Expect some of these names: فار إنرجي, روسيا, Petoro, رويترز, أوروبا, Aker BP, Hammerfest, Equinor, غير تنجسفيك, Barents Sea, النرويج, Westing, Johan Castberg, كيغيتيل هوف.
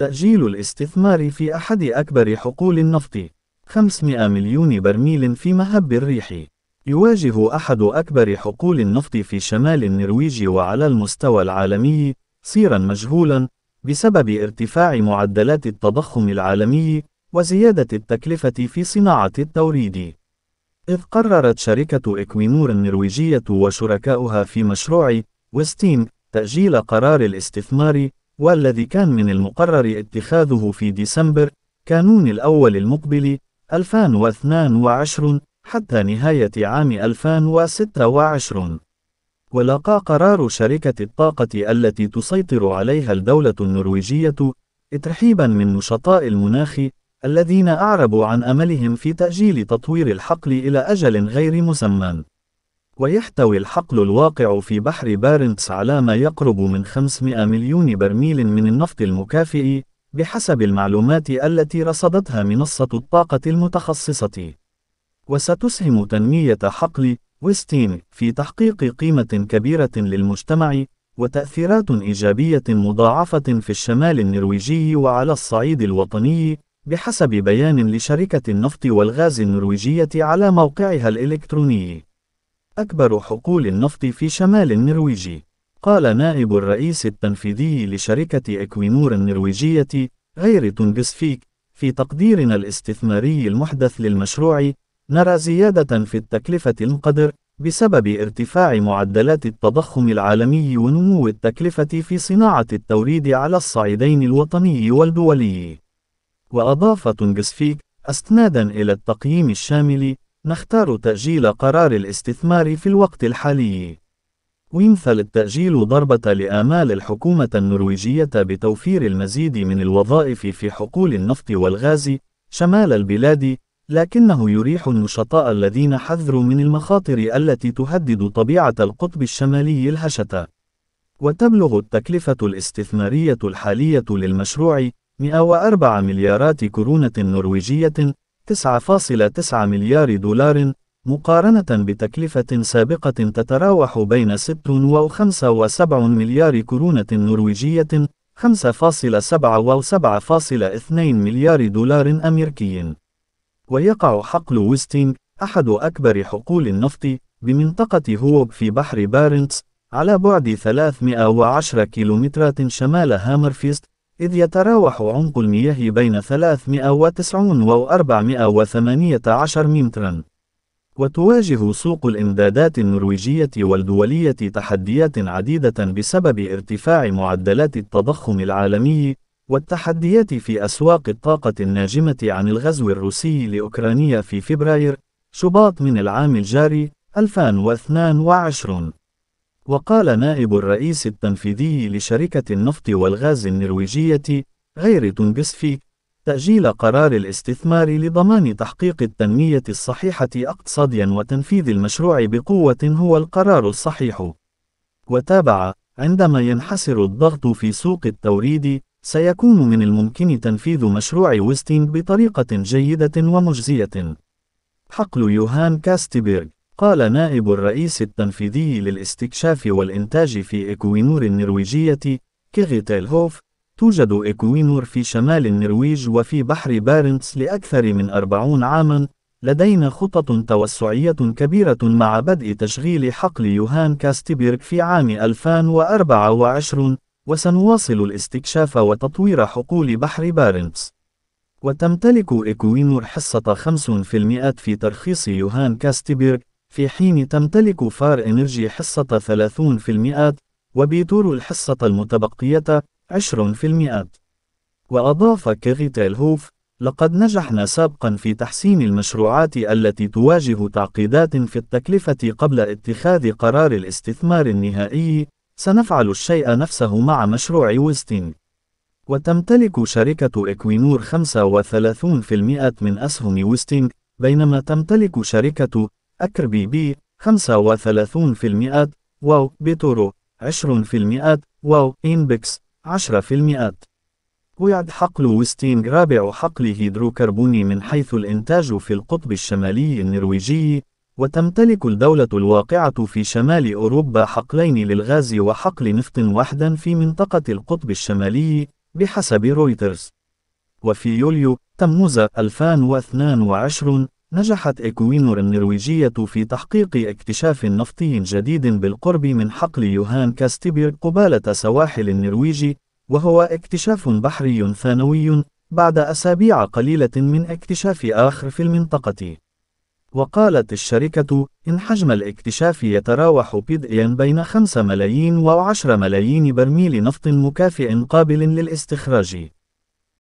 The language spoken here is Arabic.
تأجيل الاستثمار في أحد أكبر حقول النفط 500 مليون برميل في مهب الريح. يواجه أحد أكبر حقول النفط في شمال النرويج وعلى المستوى العالمي صيرا مجهولا بسبب ارتفاع معدلات التضخم العالمي وزيادة التكلفة في صناعة التوريد، إذ قررت شركة إكوينور النرويجية وشركائها في مشروع ويستينغ تأجيل قرار الاستثمار، والذي كان من المقرر اتخاذه في ديسمبر كانون الأول المقبل 2022 حتى نهاية عام 2026. ولقى قرار شركة الطاقة التي تسيطر عليها الدولة النرويجية ترحيبا من نشطاء المناخ الذين أعربوا عن أملهم في تأجيل تطوير الحقل إلى أجل غير مسمى. ويحتوي الحقل الواقع في بحر بارنتس على ما يقرب من 500 مليون برميل من النفط المكافئ بحسب المعلومات التي رصدتها منصة الطاقة المتخصصة، وستسهم تنمية حقل ويستينغ في تحقيق قيمة كبيرة للمجتمع وتأثيرات إيجابية مضاعفة في الشمال النرويجي وعلى الصعيد الوطني، بحسب بيان لشركة النفط والغاز النرويجية على موقعها الإلكتروني. أكبر حقول النفط في شمال النرويج. قال نائب الرئيس التنفيذي لشركة إكوينور النرويجية غير تنجسفيك: في تقديرنا الاستثماري المحدث للمشروع، نرى زيادة في التكلفة المقدر بسبب ارتفاع معدلات التضخم العالمي ونمو التكلفة في صناعة التوريد على الصعيدين الوطني والدولي. وأضاف تنجسفيك: أستنادا إلى التقييم الشامل، نختار تأجيل قرار الاستثمار في الوقت الحالي. ويمثل التأجيل ضربة لآمال الحكومة النرويجية بتوفير المزيد من الوظائف في حقول النفط والغاز شمال البلاد، لكنه يريح النشطاء الذين حذروا من المخاطر التي تهدد طبيعة القطب الشمالي الهشة. وتبلغ التكلفة الاستثمارية الحالية للمشروع 104 مليارات كرونة نرويجية، 9.9 مليار دولار، مقارنة بتكلفة سابقة تتراوح بين 6 و5.7 مليار كرونة نرويجية، 5.7 و7.2 مليار دولار أمريكي. ويقع حقل ويستينغ أحد أكبر حقول النفط بمنطقة هوب في بحر بارنتس على بعد 310 كيلومترات شمال هامرفيست، إذ يتراوح عمق المياه بين 390 و 418 متراً. وتواجه سوق الإمدادات النرويجية والدولية تحديات عديدة بسبب ارتفاع معدلات التضخم العالمي والتحديات في أسواق الطاقة الناجمة عن الغزو الروسي لأوكرانيا في فبراير-شباط من العام الجاري 2022. وقال نائب الرئيس التنفيذي لشركة النفط والغاز النرويجية غير تنجسفيك: تأجيل قرار الاستثمار لضمان تحقيق التنمية الصحيحة اقتصاديا وتنفيذ المشروع بقوة هو القرار الصحيح. وتابع: عندما ينحسر الضغط في سوق التوريد، سيكون من الممكن تنفيذ مشروع ويستينغ بطريقة جيدة ومجزية. حقل يوهان كاستبيرغ. قال نائب الرئيس التنفيذي للاستكشاف والإنتاج في إكوينور النرويجية كيغيتيل هوف: توجد إكوينور في شمال النرويج وفي بحر بارنتس لأكثر من 40 عاماً. لدينا خطط توسعية كبيرة مع بدء تشغيل حقل يوهان كاستبيرغ في عام 2024، وسنواصل الاستكشاف وتطوير حقول بحر بارنتس. وتمتلك إكوينور حصة 5% في ترخيص يوهان كاستبيرغ، في حين تمتلك فار إنرجي حصة 30%، وبيتورو الحصة المتبقية 20%. وأضاف كيغيتيل هوف: لقد نجحنا سابقا في تحسين المشروعات التي تواجه تعقيدات في التكلفة قبل اتخاذ قرار الاستثمار النهائي. سنفعل الشيء نفسه مع مشروع ويستينغ. وتمتلك شركة إكوينور 35% من أسهم ويستينغ، بينما تمتلك شركة أكر بي بي 35%، واو بيتورو 20%، واو إنبكس 10%. ويعد حقل ويستينغ رابع حقل هيدروكربوني من حيث الإنتاج في القطب الشمالي النرويجي، وتمتلك الدولة الواقعة في شمال أوروبا حقلين للغاز وحقل نفط وحدا في منطقة القطب الشمالي، بحسب رويترز. وفي يوليو تموز 2022 نجحت إكوينور النرويجية في تحقيق اكتشاف نفطي جديد بالقرب من حقل يوهان كاستبيرغ قبالة سواحل النرويج، وهو اكتشاف بحري ثانوي بعد أسابيع قليلة من اكتشاف آخر في المنطقة. وقالت الشركة إن حجم الاكتشاف يتراوح بدءا بين 5 ملايين و10 ملايين برميل نفط مكافئ قابل للاستخراج.